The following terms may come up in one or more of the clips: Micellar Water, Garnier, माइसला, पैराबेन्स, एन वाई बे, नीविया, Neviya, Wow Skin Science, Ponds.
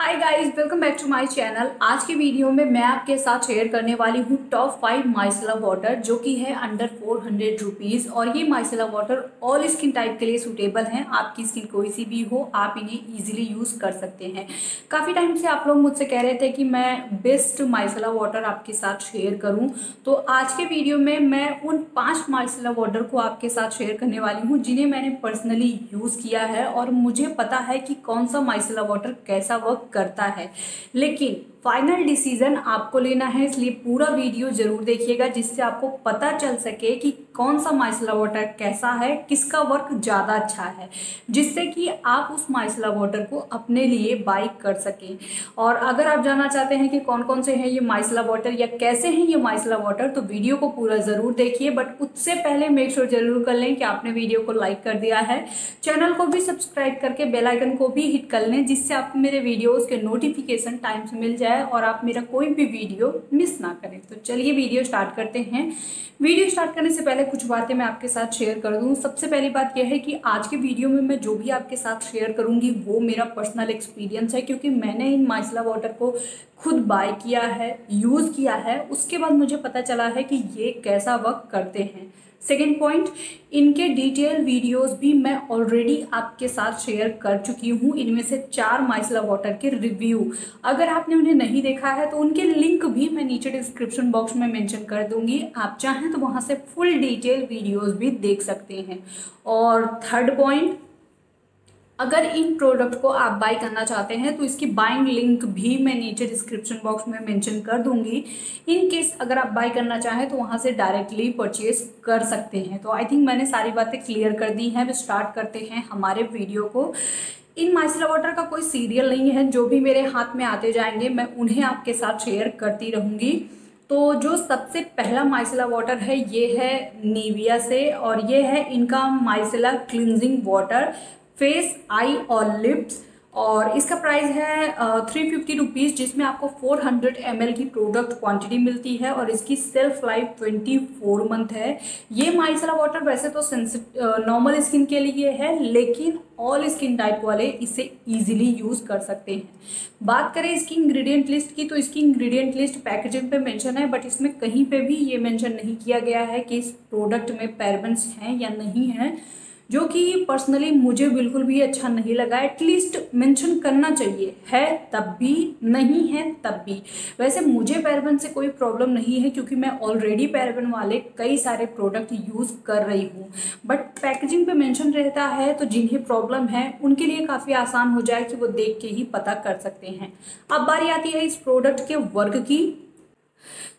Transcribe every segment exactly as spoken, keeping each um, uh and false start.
Hi guys, welcome back to my channel. आज के video में मैं आपके साथ शेयर करने वाली हूँ टॉप फाइव माइसला वाटर जो कि है अंडर फोर हंड्रेड रुपीज़। और ये माइसला water all skin type के लिए सूटेबल हैं। आपकी स्किन कोई सी भी हो, आप इन्हें इजीली यूज़ कर सकते हैं। काफ़ी टाइम से आप लोग मुझसे कह रहे थे कि मैं बेस्ट माइसला वाटर आपके साथ शेयर करूँ, तो आज के वीडियो में मैं उन पाँच माइसला वाटर को आपके साथ शेयर करने वाली हूँ जिन्हें मैंने पर्सनली यूज़ किया है और मुझे पता है कि कौन सा माइसला वाटर कैसा वर्क करता है। लेकिन फाइनल डिसीजन आपको लेना है, इसलिए पूरा वीडियो जरूर देखिएगा जिससे आपको पता चल सके कि कौन सा माइसला वाटर कैसा है, किसका वर्क ज़्यादा अच्छा है, जिससे कि आप उस माइसला वाटर को अपने लिए बाय कर सकें। और अगर आप जानना चाहते हैं कि कौन कौन से हैं ये माइसला वाटर या कैसे हैं ये माइसला वाटर, तो वीडियो को पूरा ज़रूर देखिए। बट उससे पहले मेक श्योर जरूर कर लें कि आपने वीडियो को लाइक कर दिया है, चैनल को भी सब्सक्राइब करके बेल आइकन को भी हिट कर लें जिससे आपको मेरे वीडियोज़ के नोटिफिकेशन टाइम से मिल जाए और आप मेरा कोई भी वीडियो मिस ना करें। तो चलिए वीडियो स्टार्ट करते हैं। वीडियो स्टार्ट करने से पहले कुछ बातें मैं आपके साथ शेयर कर दूं। सबसे पहली बात यह है कि आज के वीडियो में मैं जो भी आपके साथ शेयर करूंगी वो मेरा पर्सनल एक्सपीरियंस है, क्योंकि मैंने इन माइसला वाटर को खुद बाय किया है, यूज़ किया है, उसके बाद मुझे पता चला है कि ये कैसा वर्क करते हैं। सेकेंड पॉइंट, इनके डिटेल वीडियोस भी मैं ऑलरेडी आपके साथ शेयर कर चुकी हूँ, इनमें से चार माइसला वाटर के रिव्यू। अगर आपने उन्हें नहीं देखा है तो उनके लिंक भी मैं नीचे डिस्क्रिप्शन बॉक्स में मेंशन कर दूंगी, आप चाहें तो वहाँ से फुल डिटेल वीडियोस भी देख सकते हैं। और थर्ड पॉइंट, अगर इन प्रोडक्ट को आप बाय करना चाहते हैं तो इसकी बाइंग लिंक भी मैं नीचे डिस्क्रिप्शन बॉक्स में मेंशन कर दूंगी। इन केस अगर आप बाय करना चाहें तो वहां से डायरेक्टली परचेज कर सकते हैं। तो आई थिंक मैंने सारी बातें क्लियर कर दी हैं। अब स्टार्ट करते हैं हमारे वीडियो को। इन माइसला वाटर का कोई सीरियल नहीं है, जो भी मेरे हाथ में आते जाएंगे मैं उन्हें आपके साथ शेयर करती रहूँगी। तो जो सबसे पहला माइसला वाटर है ये है नीविया से, और ये है इनका माइसला cleansing water face, eye और लिप्स। और इसका प्राइस है थ्री फिफ्टी रुपीज़, जिसमें आपको फोर हंड्रेड एम एल की प्रोडक्ट क्वांटिटी मिलती है और इसकी self life twenty four month है। ये माइसला वाटर वैसे तो नॉर्मल स्किन के लिए है, लेकिन ऑल स्किन टाइप वाले इसे इजीली यूज़ कर सकते हैं। बात करें इसकी इंग्रेडिएंट लिस्ट की, तो इसकी इंग्रेडिएंट लिस्ट पैकेजिंग पे मेंशन है, बट इसमें कहीं पे भी ये मेंशन नहीं किया गया है कि इस प्रोडक्ट में पैराबेन्स हैं या नहीं हैं, जो कि पर्सनली मुझे बिल्कुल भी अच्छा नहीं लगा। एटलीस्ट मेंशन करना चाहिए, है तब भी, नहीं है तब भी। वैसे मुझे पैराबेन से कोई प्रॉब्लम नहीं है क्योंकि मैं ऑलरेडी पैराबेन वाले कई सारे प्रोडक्ट यूज़ कर रही हूँ, बट पैकेजिंग पे मेंशन रहता है तो जिन्हें प्रॉब्लम है उनके लिए काफ़ी आसान हो जाए कि वो देख के ही पता कर सकते हैं। अब बारी आती है इस प्रोडक्ट के वर्क की,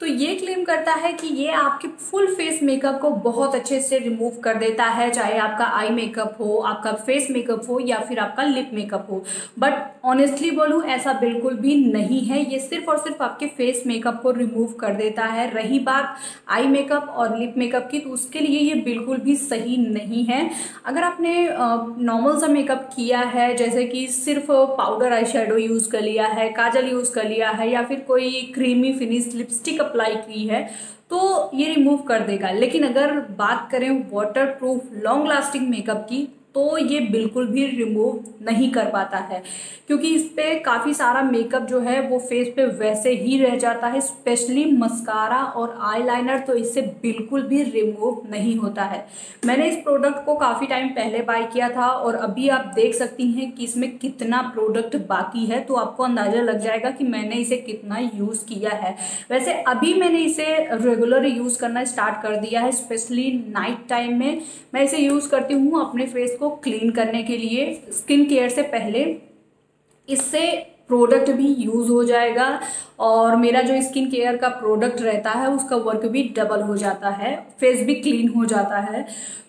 तो ये क्लेम करता है कि ये आपके फुल फेस मेकअप को बहुत अच्छे से रिमूव कर देता है, चाहे आपका आई मेकअप हो, आपका फेस मेकअप हो या फिर आपका लिप मेकअप हो। बट ऑनेस्टली बोलूँ ऐसा बिल्कुल भी नहीं है, ये सिर्फ और सिर्फ आपके फेस मेकअप को रिमूव कर देता है। रही बात आई मेकअप और लिप मेकअप की, तो उसके लिए ये बिल्कुल भी सही नहीं है। अगर आपने नॉर्मल सा मेकअप किया है, जैसे कि सिर्फ पाउडर आई शेडो यूज़ कर लिया है, काजल यूज़ कर लिया है या फिर कोई क्रीमी फिनिश लिपस्टिक अप्लाई की है, तो ये रिमूव कर देगा। लेकिन अगर बात करें वाटरप्रूफ लॉन्ग लास्टिंग मेकअप की, तो ये बिल्कुल भी रिमूव नहीं कर पाता है, क्योंकि इस पर काफ़ी सारा मेकअप जो है वो फेस पे वैसे ही रह जाता है, स्पेशली मस्कारा और आईलाइनर, तो इससे बिल्कुल भी रिमूव नहीं होता है। मैंने इस प्रोडक्ट को काफ़ी टाइम पहले बाय किया था और अभी आप देख सकती हैं कि इसमें कितना प्रोडक्ट बाकी है, तो आपको अंदाज़ा लग जाएगा कि मैंने इसे कितना यूज़ किया है। वैसे अभी मैंने इसे रेगुलर यूज़ करना स्टार्ट कर दिया है, स्पेशली नाइट टाइम में मैं इसे यूज़ करती हूँ अपने फेस को क्लीन करने के लिए। स्किन केयर से पहले इससे प्रोडक्ट भी यूज़ हो जाएगा और मेरा जो स्किन केयर का प्रोडक्ट रहता है उसका वर्क भी डबल हो जाता है, फेस भी क्लीन हो जाता है।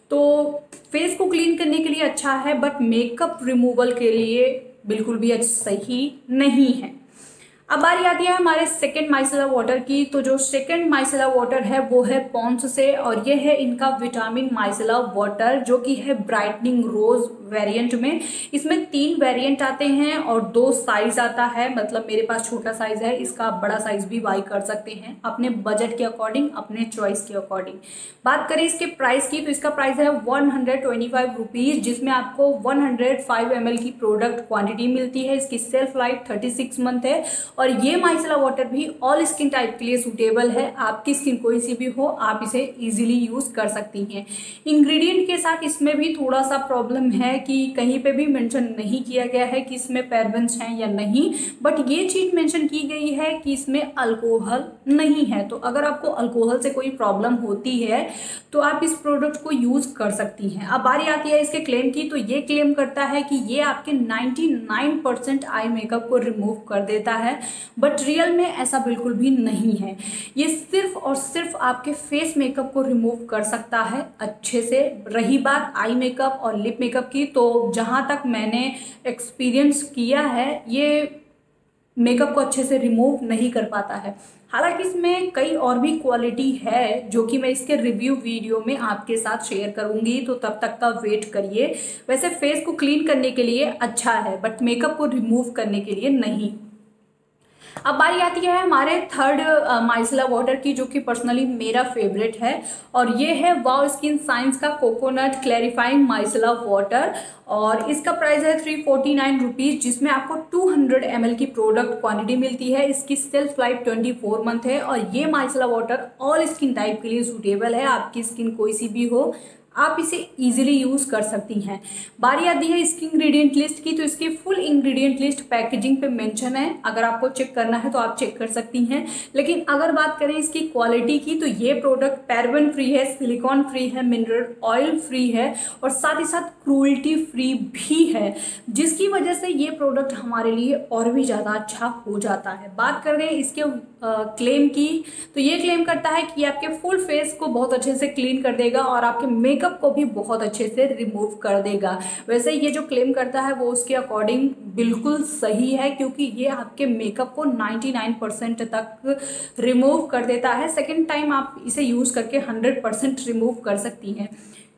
तो फेस को क्लीन करने के लिए अच्छा है, बट मेकअप रिमूवल के लिए बिल्कुल भी सही नहीं है। अब बारी आती है हमारे सेकेंड माइसला वाटर की, तो जो सेकेंड माइसला वाटर है वो है पॉन्ड्स से, और ये है इनका विटामिन माइसला वाटर जो कि है ब्राइटनिंग रोज वेरिएंट में। इसमें तीन वेरिएंट आते हैं और दो साइज आता है, मतलब मेरे पास छोटा साइज है, इसका आप बड़ा साइज भी बाई कर सकते हैं अपने बजट के अकॉर्डिंग, अपने चॉइस के अकॉर्डिंग। बात करें इसके प्राइस की तो इसका प्राइस है one hundred twenty five rupees, जिसमें आपको वन हंड्रेड फाइव एम एल की प्रोडक्ट क्वान्टिटी मिलती है। इसकी self life thirty six month है और ये माइसला वाटर भी ऑल स्किन टाइप के लिए सूटेबल है। आपकी स्किन कोई सी भी हो आप इसे इजीली यूज कर सकती हैं। इंग्रेडिएंट के साथ इसमें भी थोड़ा सा प्रॉब्लम है कि कहीं पे भी मेंशन नहीं किया गया है कि इसमें पैराबेन्स हैं या नहीं, बट ये चीज मेंशन की गई है कि इसमें अल्कोहल नहीं है। तो अगर आपको अल्कोहल से कोई प्रॉब्लम होती है तो आप इस प्रोडक्ट को यूज कर सकती हैं। अब बारी आती है इसके क्लेम की, तो ये क्लेम करता है कि ये आपके ninety nine percent eye makeup को रिमूव कर देता है, बट रियल में ऐसा बिल्कुल भी नहीं है। ये सिर्फ और सिर्फ आपके फेस मेकअप को रिमूव कर सकता है अच्छे से। रही बात आई मेकअप और लिप मेकअप की, तो जहाँ तक मैंने एक्सपीरियंस किया है ये मेकअप को अच्छे से रिमूव नहीं कर पाता है। हालांकि इसमें कई और भी क्वालिटी है जो कि मैं इसके रिव्यू वीडियो में आपके साथ शेयर करूंगी, तो तब तक का वेट करिए। वैसे फेस को क्लीन करने के लिए अच्छा है, बट मेकअप को रिमूव करने के लिए नहीं। अब बारी आती है हमारे थर्ड माइसला वाटर की, जो कि पर्सनली मेरा फेवरेट है, और ये है वाओ स्किन साइंस का कोकोनट क्लैरिफाइंग माइसला वाटर, और इसका प्राइस है थ्री फोर्टी नाइन रुपीज़, जिसमें आपको टू हंड्रेड एम एल की प्रोडक्ट क्वांटिटी मिलती है। इसकी self life twenty four month है और ये माइसला water all skin type के लिए सूटेबल है। आपकी स्किन कोई सी भी हो आप इसे इजीली यूज़ कर सकती हैं। बारी आती है इसकी इंग्रेडिएंट लिस्ट की, तो इसकी फुल इंग्रेडिएंट लिस्ट पैकेजिंग पे मेंशन है, अगर आपको चेक करना है तो आप चेक कर सकती हैं। लेकिन अगर बात करें इसकी क्वालिटी की तो ये प्रोडक्ट पैराबेन फ्री है, सिलिकॉन फ्री है, मिनरल ऑयल फ्री है और साथ ही साथ क्रूएल्टी फ्री भी है, जिसकी वजह से ये प्रोडक्ट हमारे लिए और भी ज़्यादा अच्छा हो जाता है। बात करें इसके आ, क्लेम की, तो ये क्लेम करता है कि आपके फुल फेस को बहुत अच्छे से क्लीन कर देगा और आपके मेक मेकअप को भी बहुत अच्छे से रिमूव कर देगा। वैसे ये जो क्लेम करता है वो उसके अकॉर्डिंग बिल्कुल सही है, क्योंकि ये आपके मेकअप को निन्यानवे परसेंट तक रिमूव कर देता है। सेकेंड टाइम आप इसे यूज़ करके सौ परसेंट रिमूव कर सकती हैं,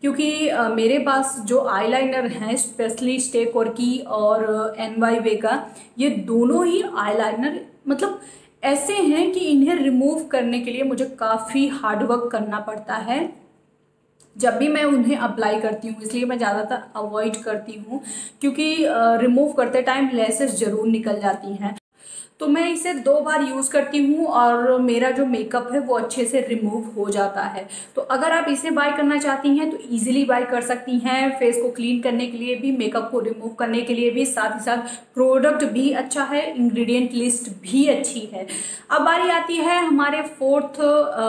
क्योंकि मेरे पास जो आईलाइनर हैं स्पेशली स्टे कोरकी और एन वाई बे का, ये दोनों ही आईलाइनर मतलब ऐसे हैं कि इन्हें रिमूव करने के लिए मुझे काफ़ी हार्डवर्क करना पड़ता है जब भी मैं उन्हें अप्लाई करती हूँ, इसलिए मैं ज़्यादातर अवॉइड करती हूँ, क्योंकि रिमूव करते टाइम लैसेस ज़रूर निकल जाती हैं। तो मैं इसे दो बार यूज़ करती हूँ और मेरा जो मेकअप है वो अच्छे से रिमूव हो जाता है। तो अगर आप इसे बाय करना चाहती हैं तो इजीली बाय कर सकती हैं, फेस को क्लीन करने के लिए भी, मेकअप को रिमूव करने के लिए भी, साथ ही साथ प्रोडक्ट भी अच्छा है, इंग्रेडिएंट लिस्ट भी अच्छी है। अब बारी आती है हमारे फोर्थ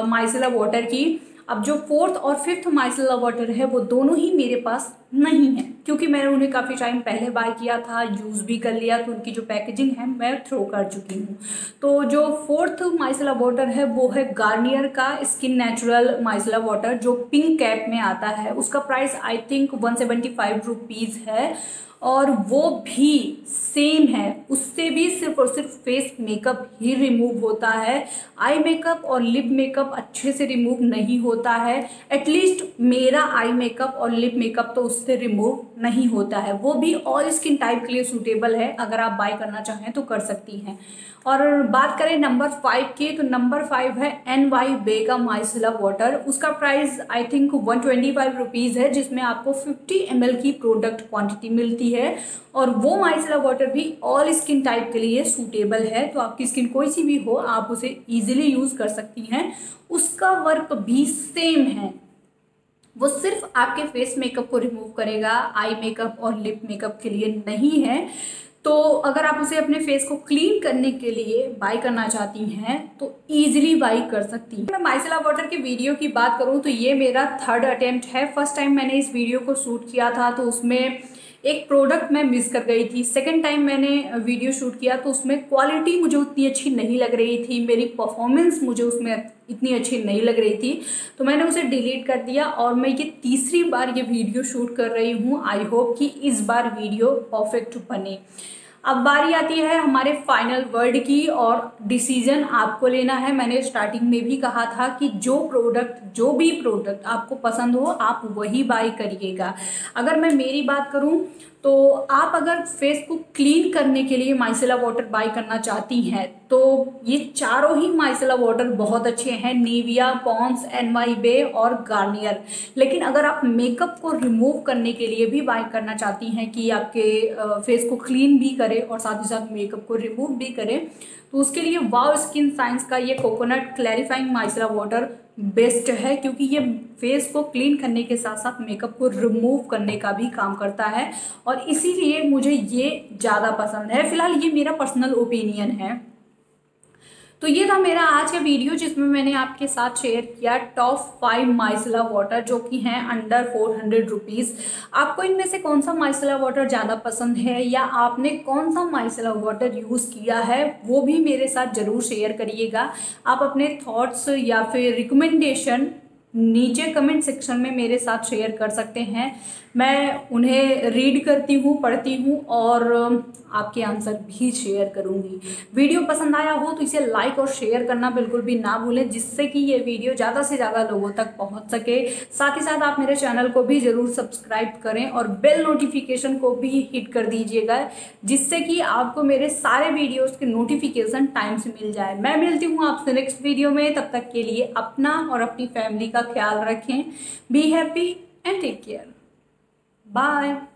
माइसला वाटर की। अब जो फोर्थ और फिफ्थ माइसला वाटर है वो दोनों ही मेरे पास नहीं है, क्योंकि मैंने उन्हें काफ़ी टाइम पहले बाय किया था, यूज़ भी कर लिया, तो उनकी जो पैकेजिंग है मैं थ्रो कर चुकी हूँ। तो जो फोर्थ माइसला वाटर है वो है गार्नियर का स्किन नेचुरल माइसला वाटर, जो पिंक कैप में आता है। उसका price I think one seventy five rupees है और वो भी सेम है, उससे भी सिर्फ और सिर्फ फेस मेकअप ही रिमूव होता है, आई मेकअप और लिप मेकअप अच्छे से रिमूव नहीं होता है। एटलीस्ट मेरा आई मेकअप और लिप मेकअप तो उससे रिमूव नहीं होता है। वो भी ऑल स्किन टाइप के लिए सूटेबल है, अगर आप बाय करना चाहें तो कर सकती हैं। और बात करें नंबर फाइव की, तो नंबर फाइव है एन वाई बे का माइसला वाटर। उसका price I think one twenty five rupees है, जिसमें आपको फिफ्टी एम एल की प्रोडक्ट क्वान्टिटी मिलती है और वो माइसला वाटर भी ऑल स्किन टाइप के लिए सूटेबल है। तो आपकी स्किन कोई सी भी हो आप उसे इजीली यूज कर सकती हैं। उसका वर्क भी सेम है, वो सिर्फ आपके फेस मेकअप को रिमूव करेगा, आई मेकअप और लिप मेकअप के लिए नहीं है। तो अगर आप उसे अपने फेस को क्लीन करने के लिए बाय करना चाहती हैं तो ईजिली बाय कर सकती हैं। मैं माइसला वाटर के वीडियो की बात करूं तो ये मेरा थर्ड अटेम्प्ट है। फर्स्ट टाइम मैंने इस वीडियो को शूट किया था तो उसमें एक प्रोडक्ट मैं मिस कर गई थी। सेकेंड टाइम मैंने वीडियो शूट किया तो उसमें क्वालिटी मुझे उतनी अच्छी नहीं लग रही थी, मेरी परफॉर्मेंस मुझे उसमें इतनी अच्छी नहीं लग रही थी, तो मैंने उसे डिलीट कर दिया और मैं ये तीसरी बार ये वीडियो शूट कर रही हूँ। आई होप कि इस बार वीडियो परफेक्ट बने। अब बारी आती है हमारे फाइनल वर्ड की और डिसीजन आपको लेना है। मैंने स्टार्टिंग में भी कहा था कि जो प्रोडक्ट जो भी प्रोडक्ट आपको पसंद हो आप वही बाय करिएगा। अगर मैं मेरी बात करूं तो आप अगर फेस को क्लीन करने के लिए माइसेला वाटर बाय करना चाहती हैं तो ये चारों ही माइसेला वाटर बहुत अच्छे हैं, नेविया, पॉन्ड्स, एनवाई बे और गार्नियर। लेकिन अगर आप मेकअप को रिमूव करने के लिए भी बाय करना चाहती हैं कि आपके फेस को क्लीन भी करे और साथ ही साथ मेकअप को रिमूव भी करे, तो उसके लिए वाव स्किन साइंस का ये coconut clarifying micellar water best है, क्योंकि ये फेस को क्लीन करने के साथ साथ मेकअप को रिमूव करने का भी काम करता है और इसीलिए मुझे ये ज़्यादा पसंद है। फिलहाल ये मेरा पर्सनल ओपिनियन है। तो ये था मेरा आज का वीडियो जिसमें मैंने आपके साथ शेयर किया टॉप फाइव माइसेला वाटर जो कि हैं अंडर फोर हंड्रेड रुपीज़। आपको इनमें से कौन सा माइसेला वाटर ज़्यादा पसंद है या आपने कौन सा माइसेला वाटर यूज़ किया है वो भी मेरे साथ ज़रूर शेयर करिएगा। आप अपने थॉट्स या फिर रिकमेंडेशन नीचे कमेंट सेक्शन में मेरे साथ शेयर कर सकते हैं। मैं उन्हें रीड करती हूँ, पढ़ती हूँ और आपके आंसर भी शेयर करूँगी। वीडियो पसंद आया हो तो इसे लाइक और शेयर करना बिल्कुल भी ना भूलें, जिससे कि ये वीडियो ज़्यादा से ज़्यादा लोगों तक पहुँच सके। साथ ही साथ आप मेरे चैनल को भी ज़रूर सब्सक्राइब करें और बेल नोटिफिकेशन को भी हिट कर दीजिएगा, जिससे कि आपको मेरे सारे वीडियोज़ के नोटिफिकेशन टाइम से मिल जाए। मैं मिलती हूँ आपसे नेक्स्ट वीडियो में। तब तक के लिए अपना और अपनी फैमिली का ख्याल रखें। Be happy and take care. Bye.